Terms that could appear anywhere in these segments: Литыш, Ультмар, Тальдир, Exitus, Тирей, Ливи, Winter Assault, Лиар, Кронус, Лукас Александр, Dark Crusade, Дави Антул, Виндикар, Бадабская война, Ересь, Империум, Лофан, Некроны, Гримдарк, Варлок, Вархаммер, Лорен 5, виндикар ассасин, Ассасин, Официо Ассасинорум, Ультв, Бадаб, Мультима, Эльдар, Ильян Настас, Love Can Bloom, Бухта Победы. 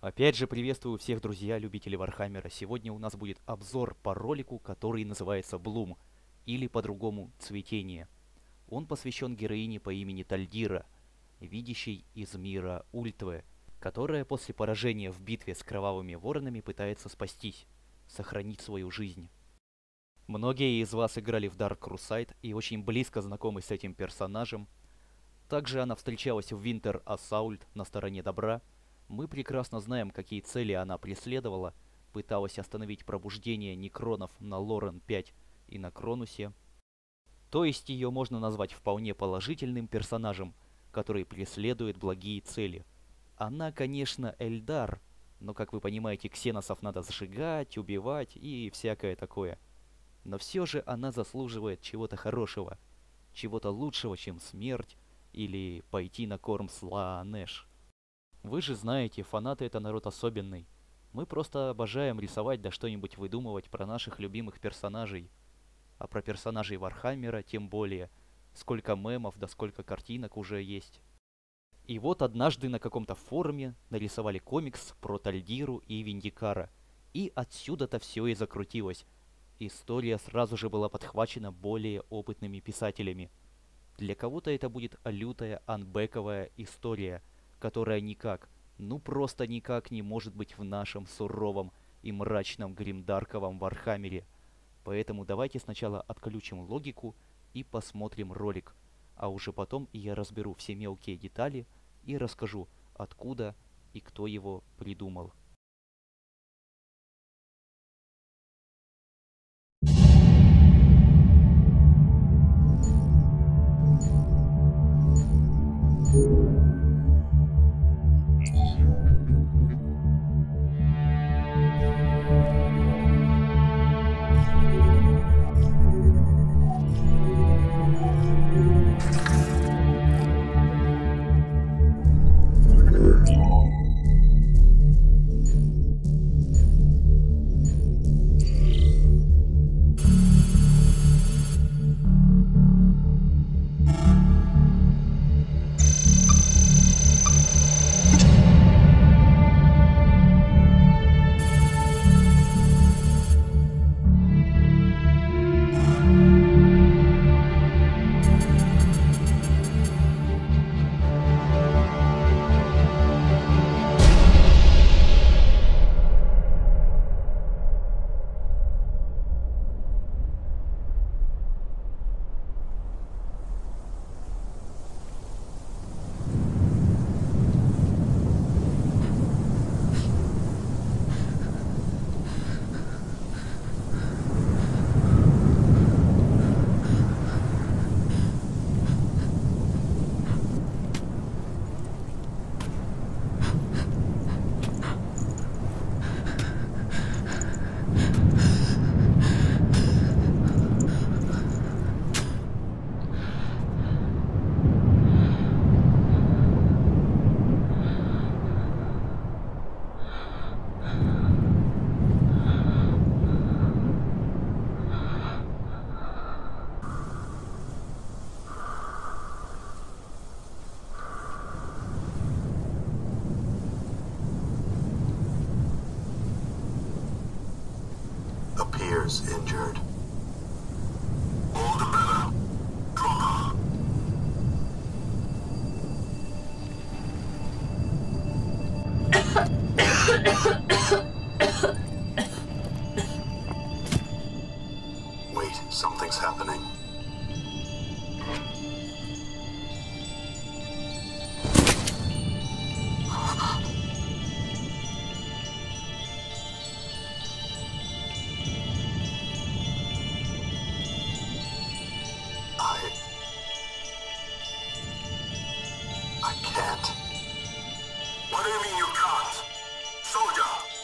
Опять же приветствую всех, друзья, любители Вархаммера. Сегодня у нас будет обзор по ролику, который называется «Блум», или по-другому «Цветение». Он посвящен героине по имени Тальдира, видящей из мира Ультвы, которая после поражения в битве с кровавыми воронами пытается спастись, сохранить свою жизнь. Многие из вас играли в Dark Crusade и очень близко знакомы с этим персонажем. Также она встречалась в Winter Assault на стороне добра. Мы прекрасно знаем, какие цели она преследовала. Пыталась остановить пробуждение некронов на Лорен 5 и на Кронусе. То есть ее можно назвать вполне положительным персонажем, который преследует благие цели. Она, конечно, Эльдар, но, как вы понимаете, ксеносов надо сжигать, убивать и всякое такое. Но все же она заслуживает чего-то хорошего, чего-то лучшего, чем смерть или пойти на корм Слаанеш. Вы же знаете, фанаты — это народ особенный. Мы просто обожаем рисовать да что-нибудь выдумывать про наших любимых персонажей. А про персонажей Вархаммера тем более. Сколько мемов да сколько картинок уже есть. И вот однажды на каком-то форуме нарисовали комикс про Тальдиру и Виндикара. И отсюда-то все и закрутилось. История сразу же была подхвачена более опытными писателями. Для кого-то это будет лютая анбековая история, которая никак, ну просто никак не может быть в нашем суровом и мрачном гримдарковом Вархаммере. Поэтому давайте сначала отключим логику и посмотрим ролик, а уже потом я разберу все мелкие детали и расскажу, откуда и кто его придумал. Injured. All the better. Trauma. Wait, something's happening. I can't. What do you mean you can't? Soldier!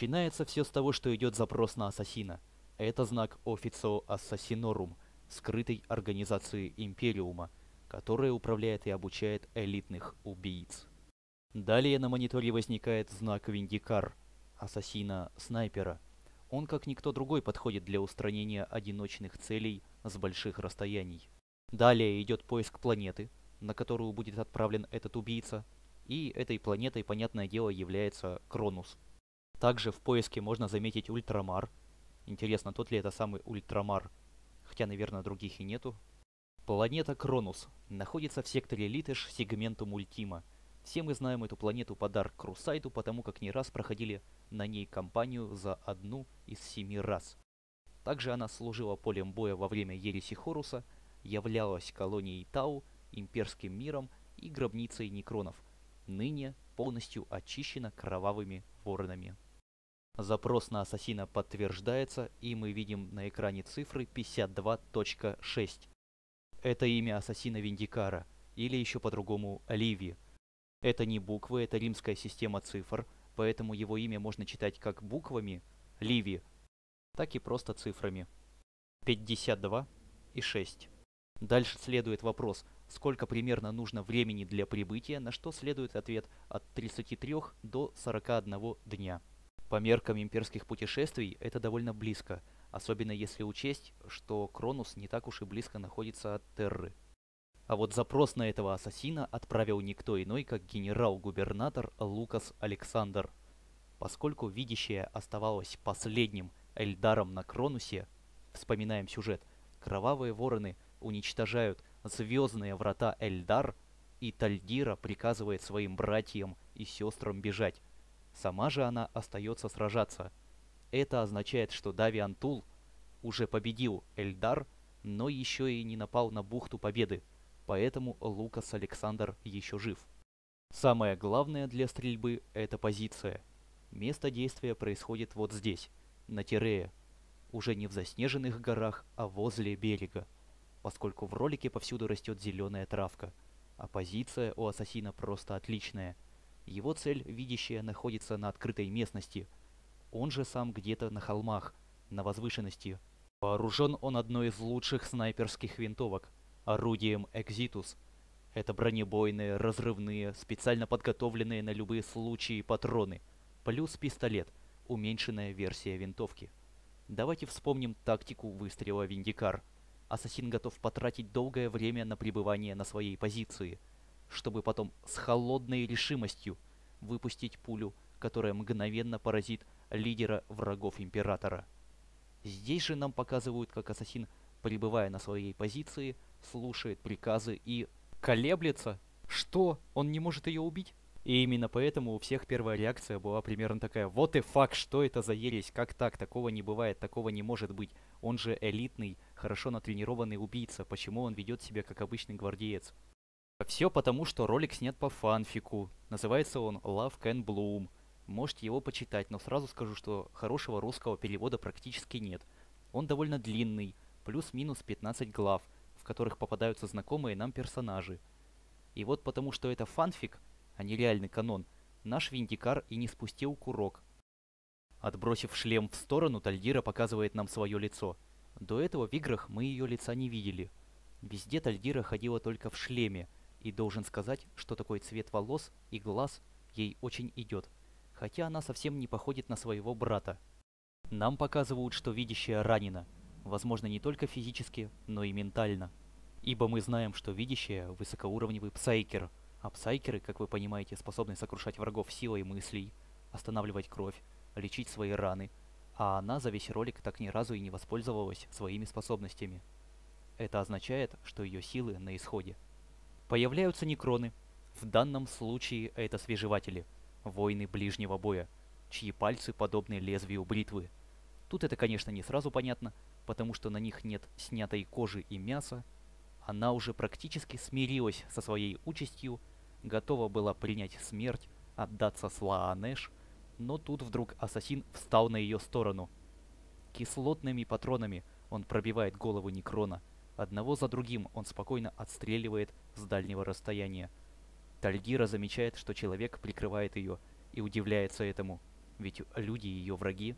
Начинается все с того, что идет запрос на ассасина. Это знак Официо Ассасинорум, скрытой организации Империума, которая управляет и обучает элитных убийц. Далее на мониторе возникает знак Виндикар, ассасина-снайпера. Он, как никто другой, подходит для устранения одиночных целей с больших расстояний. Далее идет поиск планеты, на которую будет отправлен этот убийца, и этой планетой, понятное дело, является Кронус. Также в поиске можно заметить Ультмар. Интересно, тот ли это самый Ультмар, хотя, наверное, других и нету. Планета Кронус находится в секторе Литыш, сегменту Мультима. Все мы знаем эту планету по Dark Crusade, потому как не раз проходили на ней кампанию за 1 из 7 раз. Также она служила полем боя во время Ереси Хоруса, являлась колонией Тау, имперским миром и гробницей некронов, ныне полностью очищена кровавыми воронами. Запрос на ассасина подтверждается, и мы видим на экране цифры 52.6. Это имя ассасина Виндикара, или еще по-другому Ливии. Это не буквы, это римская система цифр, поэтому его имя можно читать как буквами Ливии, так и просто цифрами. 52.6. Дальше следует вопрос, сколько примерно нужно времени для прибытия, на что следует ответ от 33 до 41 дня. По меркам имперских путешествий это довольно близко, особенно если учесть, что Кронус не так уж и близко находится от Терры. А вот запрос на этого ассасина отправил никто иной, как генерал-губернатор Лукас Александр. Поскольку видящая оставалась последним эльдаром на Кронусе, вспоминаем сюжет, кровавые вороны уничтожают звездные врата Эльдар, и Тальдира приказывает своим братьям и сестрам бежать. Сама же она остается сражаться. Это означает, что Дави Антул уже победил Эльдар, но еще и не напал на Бухту Победы, поэтому Лукас Александр еще жив. Самое главное для стрельбы – это позиция. Место действия происходит вот здесь, на Тирее, уже не в заснеженных горах, а возле берега, поскольку в ролике повсюду растет зеленая травка, а позиция у ассасина просто отличная. Его цель, видящая, находится на открытой местности, он же сам где-то на холмах, на возвышенности. Вооружен он одной из лучших снайперских винтовок, орудием Exitus. Это бронебойные, разрывные, специально подготовленные на любые случаи патроны, плюс пистолет, уменьшенная версия винтовки. Давайте вспомним тактику выстрела Виндикар. Ассасин готов потратить долгое время на пребывание на своей позиции, чтобы потом с холодной решимостью выпустить пулю, которая мгновенно поразит лидера врагов Императора. Здесь же нам показывают, как ассасин, пребывая на своей позиции, слушает приказы и колеблется. Что? Он не может ее убить? И именно поэтому у всех первая реакция была примерно такая: вот и факт, что это за ересь, как так, такого не бывает, такого не может быть, он же элитный, хорошо натренированный убийца, почему он ведет себя как обычный гвардеец? Все потому, что ролик снят по фанфику, называется он Love Can Bloom, можете его почитать, но сразу скажу, что хорошего русского перевода практически нет. Он довольно длинный, плюс-минус 15 глав, в которых попадаются знакомые нам персонажи. И вот потому, что это фанфик, а не реальный канон, наш Виндикар и не спустил курок. Отбросив шлем в сторону, Тальдира показывает нам свое лицо. До этого в играх мы ее лица не видели. Везде Тальдира ходила только в шлеме, и должен сказать, что такой цвет волос и глаз ей очень идет, хотя она совсем не походит на своего брата. Нам показывают, что видящая ранена, возможно, не только физически, но и ментально. Ибо мы знаем, что видящая высокоуровневый псайкер, а псайкеры, как вы понимаете, способны сокрушать врагов силой мыслей, останавливать кровь, лечить свои раны, а она за весь ролик так ни разу и не воспользовалась своими способностями. Это означает, что ее силы на исходе. Появляются некроны, в данном случае это свежеватели, воины ближнего боя, чьи пальцы подобны лезвию бритвы. Тут это, конечно, не сразу понятно, потому что на них нет снятой кожи и мяса. Она уже практически смирилась со своей участью, готова была принять смерть, отдаться Слаанеш, но тут вдруг ассасин встал на ее сторону. Кислотными патронами он пробивает голову некрона. Одного за другим он спокойно отстреливает с дальнего расстояния. Тальдира замечает, что человек прикрывает ее, и удивляется этому. ведь люди ее враги.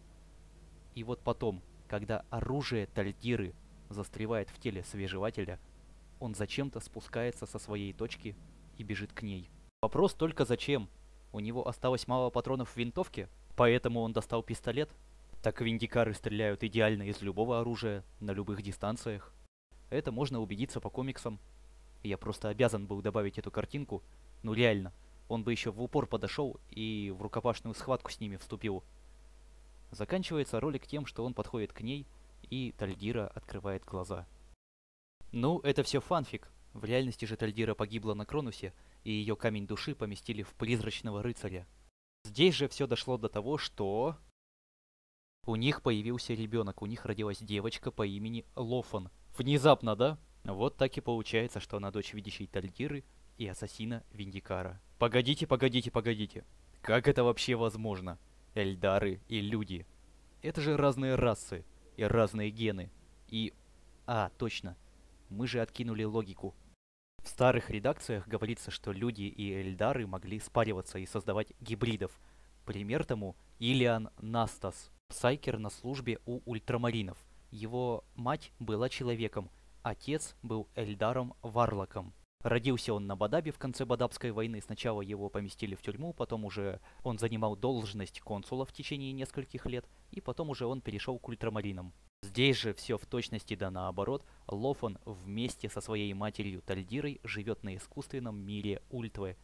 И вот потом, когда оружие Тальдиры застревает в теле свежевателя, он зачем-то спускается со своей точки и бежит к ней. Вопрос только зачем? У него осталось мало патронов в винтовке, поэтому он достал пистолет. Так виндикары стреляют идеально из любого оружия, на любых дистанциях. Это можно убедиться по комиксам. Я просто обязан был добавить эту картинку. Ну реально, он бы еще в упор подошел и в рукопашную схватку с ними вступил. Заканчивается ролик тем, что он подходит к ней, и Тальдира открывает глаза. Ну, это все фанфик. В реальности же Тальдира погибла на Кронусе, и ее камень души поместили в призрачного рыцаря. Здесь же все дошло до того, что... У них появился ребенок, у них родилась девочка по имени Лофан. Внезапно, да? Вот так и получается, что она дочь видящей Тальдиры и ассасина Виндикара. Погодите, погодите, погодите. Как это вообще возможно? Эльдары и люди. Это же разные расы и разные гены. И... А, точно. Мы же откинули логику. В старых редакциях говорится, что люди и эльдары могли спариваться и создавать гибридов. Пример тому Ильян Настас, псайкер на службе у ультрамаринов. Его мать была человеком, отец был эльдаром Варлоком. Родился он на Бадабе в конце Бадабской войны, сначала его поместили в тюрьму, потом уже он занимал должность консула в течение нескольких лет, и потом уже он перешел к ультрамаринам. Здесь же все в точности да наоборот, Лофан вместе со своей матерью Тальдирой живет на искусственном мире Ультвы.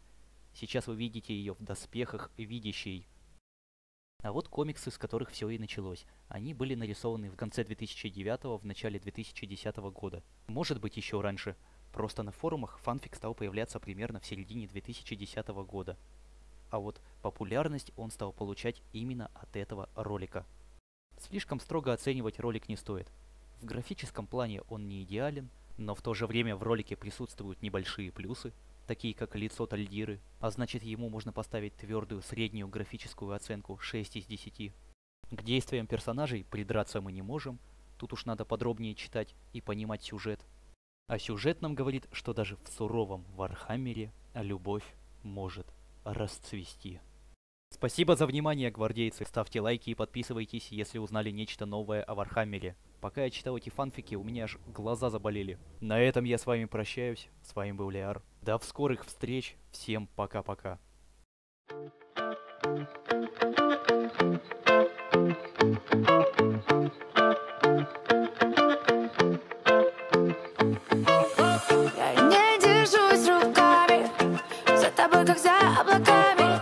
Сейчас вы видите ее в доспехах видящей. А вот комиксы, с которых все и началось. Они были нарисованы в конце 2009-го, в начале 2010 года. Может быть еще раньше. Просто на форумах фанфик стал появляться примерно в середине 2010 года. А вот популярность он стал получать именно от этого ролика. Слишком строго оценивать ролик не стоит. В графическом плане он не идеален, но в то же время в ролике присутствуют небольшие плюсы, такие как лицо Тальдиры, а значит ему можно поставить твердую среднюю графическую оценку 6 из 10. К действиям персонажей придраться мы не можем, тут уж надо подробнее читать и понимать сюжет. А сюжет нам говорит, что даже в суровом Вархаммере любовь может расцвести. Спасибо за внимание, гвардейцы. Ставьте лайки и подписывайтесь, если узнали нечто новое о Вархаммере. Пока я читал эти фанфики, у меня аж глаза заболели. На этом я с вами прощаюсь. С вами был Лиар. До скорых встреч. Всем пока-пока. Как за облаками,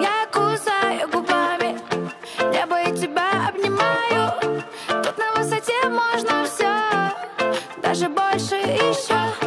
я кусаю губами, небо и тебя обнимаю. Тут на высоте можно все, даже больше еще.